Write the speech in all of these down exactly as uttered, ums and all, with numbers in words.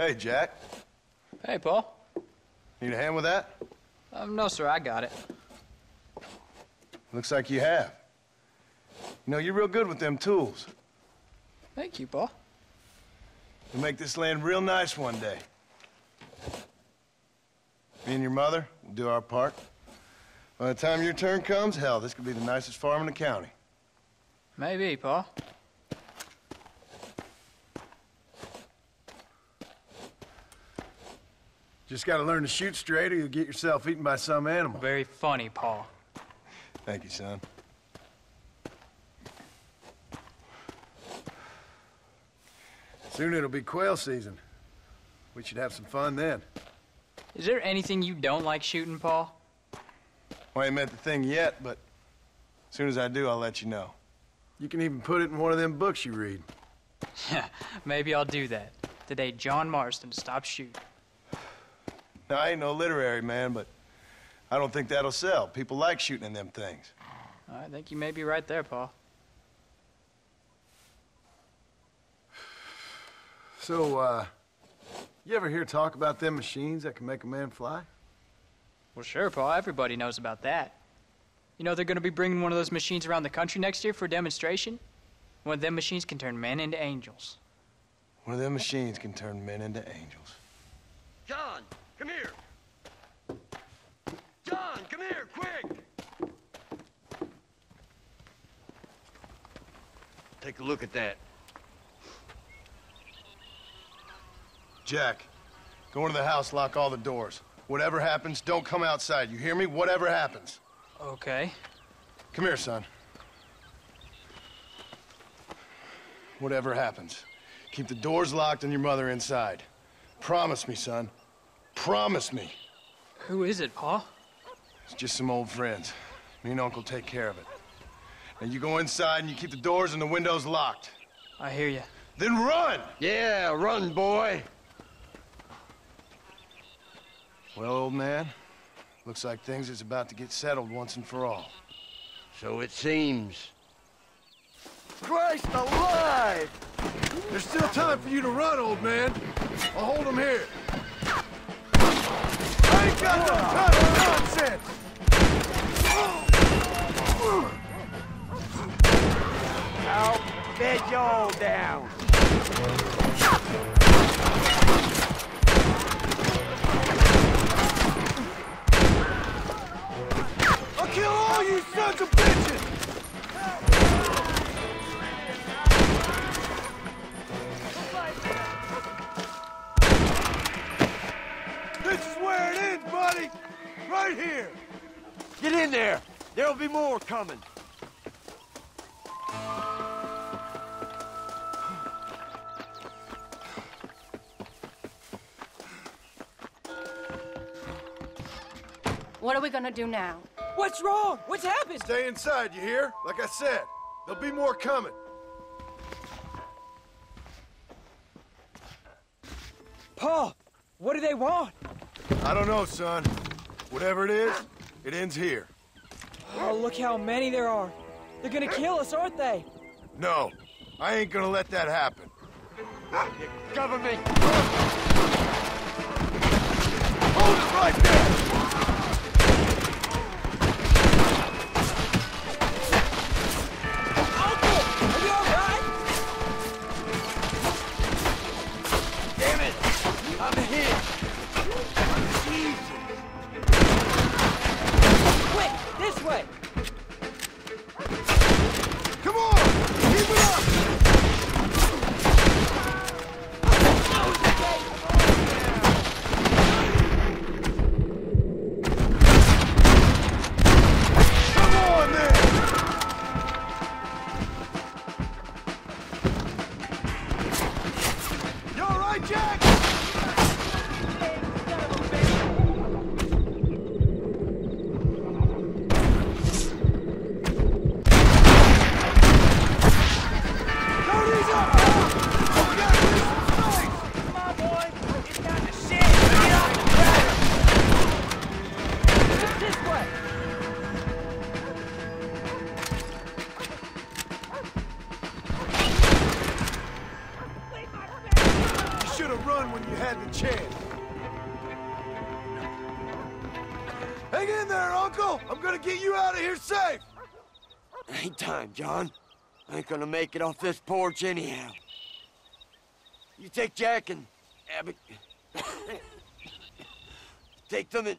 Hey, Jack. Hey, Paul. Need a hand with that? Um, no, sir, I got it. Looks like you have. You know, you're real good with them tools. Thank you, Paul. We'll make this land real nice one day. Me and your mother will do our part. By the time your turn comes, hell, this could be the nicest farm in the county. Maybe, Paul. Just gotta learn to shoot straight or you'll get yourself eaten by some animal. Very funny, Paul. Thank you, son. Soon it'll be quail season. We should have some fun then. Is there anything you don't like shooting, Paul? Well, I ain't met the thing yet, but as soon as I do, I'll let you know. You can even put it in one of them books you read. Yeah, maybe I'll do that. The day John Marston stops shooting. Now, I ain't no literary man, but I don't think that'll sell. People like shooting in them things. I think you may be right there, Paul. So, uh, you ever hear talk about them machines that can make a man fly? Well, sure, Paul. Everybody knows about that. You know, they're going to be bringing one of those machines around the country next year for a demonstration. One of them machines can turn men into angels. One of them machines can turn men into angels. John, come here. John, come here, quick. Take a look at that. Jack, go into the house, lock all the doors. Whatever happens, don't come outside. You hear me? Whatever happens. Okay. Come here, son. Whatever happens, keep the doors locked and your mother inside. Promise me, son. Promise me. Who is it, Paul? It's just some old friends. Me and Uncle take care of it. Now you go inside and you keep the doors and the windows locked. I hear you. Then run! Yeah, run, boy. Well, old man, looks like things is about to get settled once and for all. So it seems. Christ alive! There's still time for you to run, old man. I'll hold him here. I ain't got no time for nonsense! I'll bed you all down. Kill all you sons of bitches! This is where it ends, buddy! Right here! Get in there! There'll be more coming! What are we gonna do now? What's wrong? What's happened? Stay inside, you hear? Like I said, there'll be more coming. Paul, what do they want? I don't know, son. Whatever it is, it ends here. Oh, look how many there are. They're gonna kill us, aren't they? No, I ain't gonna let that happen. You cover me. Hold it right there! had the chance. Hang in there, Uncle! I'm gonna get you out of here safe! Ain't time, John. I ain't gonna make it off this porch anyhow. You take Jack and Abby... take them and...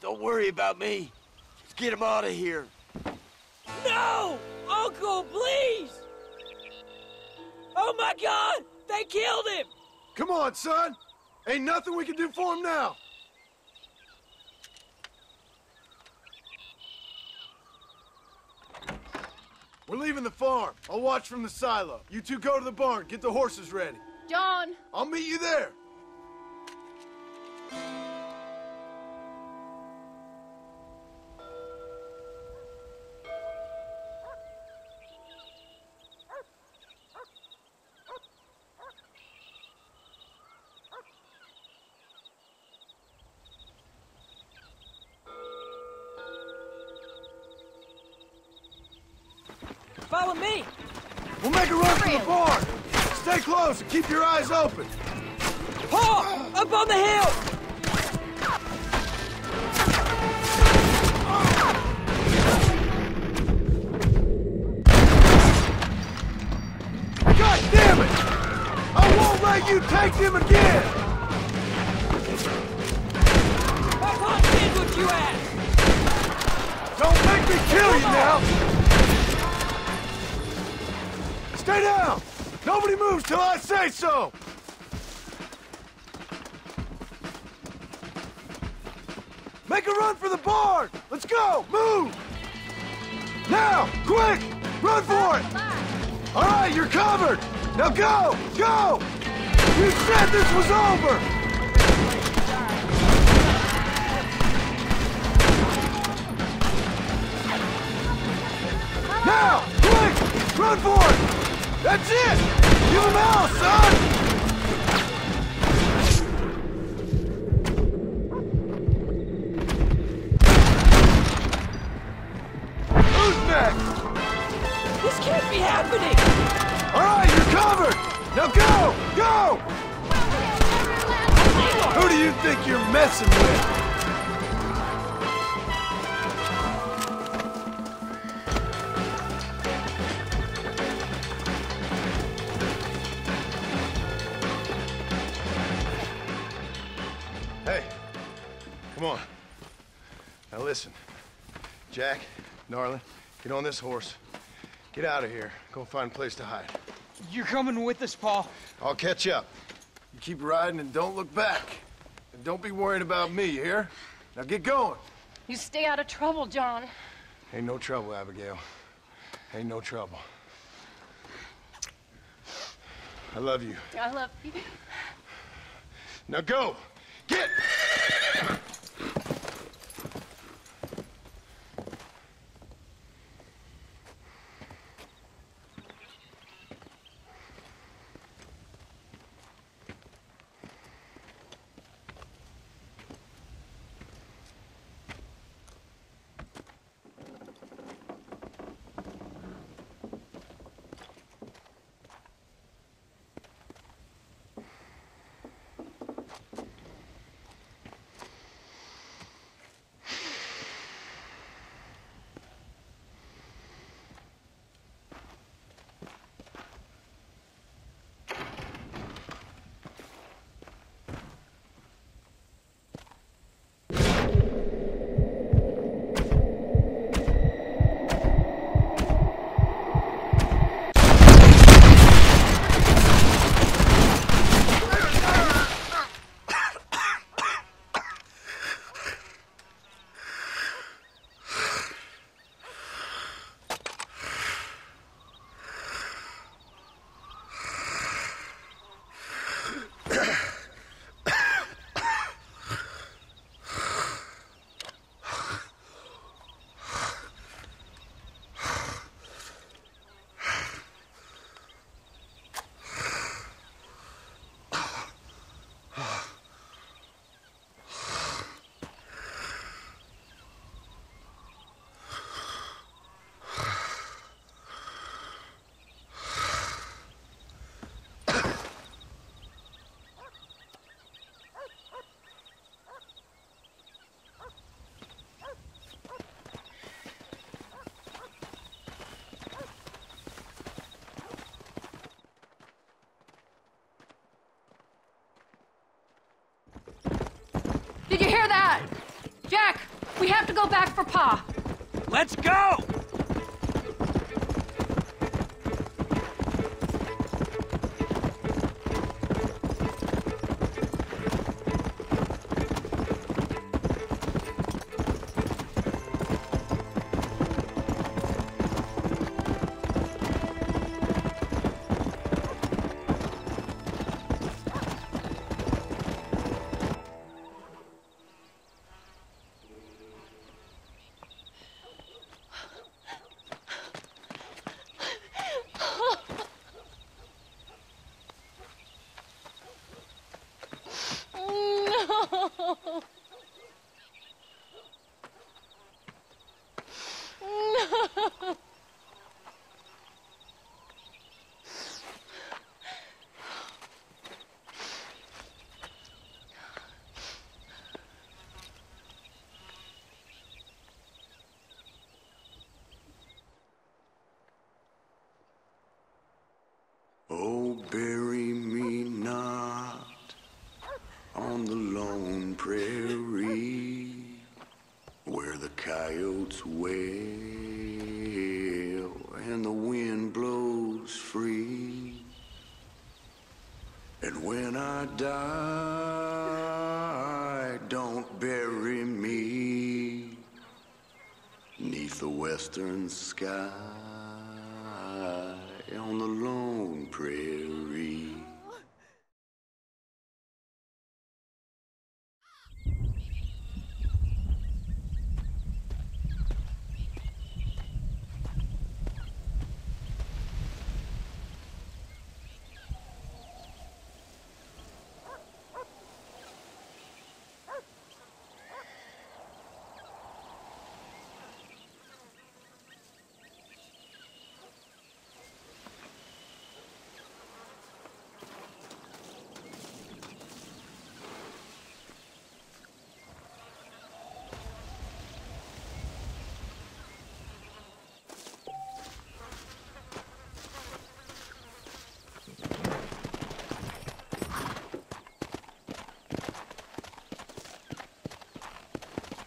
Don't worry about me. Just get them out of here. No! Uncle, please! Oh, my God! They killed him! Come on, son! Ain't nothing we can do for him now! We're leaving the farm. I'll watch from the silo. You two go to the barn. Get the horses ready. John! I'll meet you there! Follow me! We'll make a run for the barn! Stay close and keep your eyes open! Paul! Up on the hill! God damn it! I won't let you take them again! I won't end what you asked! Don't make me kill you now! Stay down! Nobody moves till I say so! Make a run for the barn! Let's go! Move! Now! Quick! Run for it! All right, you're covered! Now go! Go! You said this was over! Now! Quick! Run for it! That's it! Give him hell, son! Who's next? This can't be happening! Alright, you're covered! Now go! Go! Who do you think you're messing with? Come on. Now listen, Jack, darling, get on this horse. Get out of here. Go find a place to hide. You're coming with us, Paul. I'll catch up. You keep riding and don't look back. And don't be worried about me, you hear? Now get going. You stay out of trouble, John. Ain't no trouble, Abigail. Ain't no trouble. I love you. I love you. Now go. Get! We have to go back for Pa. Let's go! Bury me not on the lone prairie where the coyotes wail and the wind blows free. And when I die, don't bury me 'neath the western sky on the lone prairie.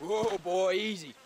Whoa, boy, easy.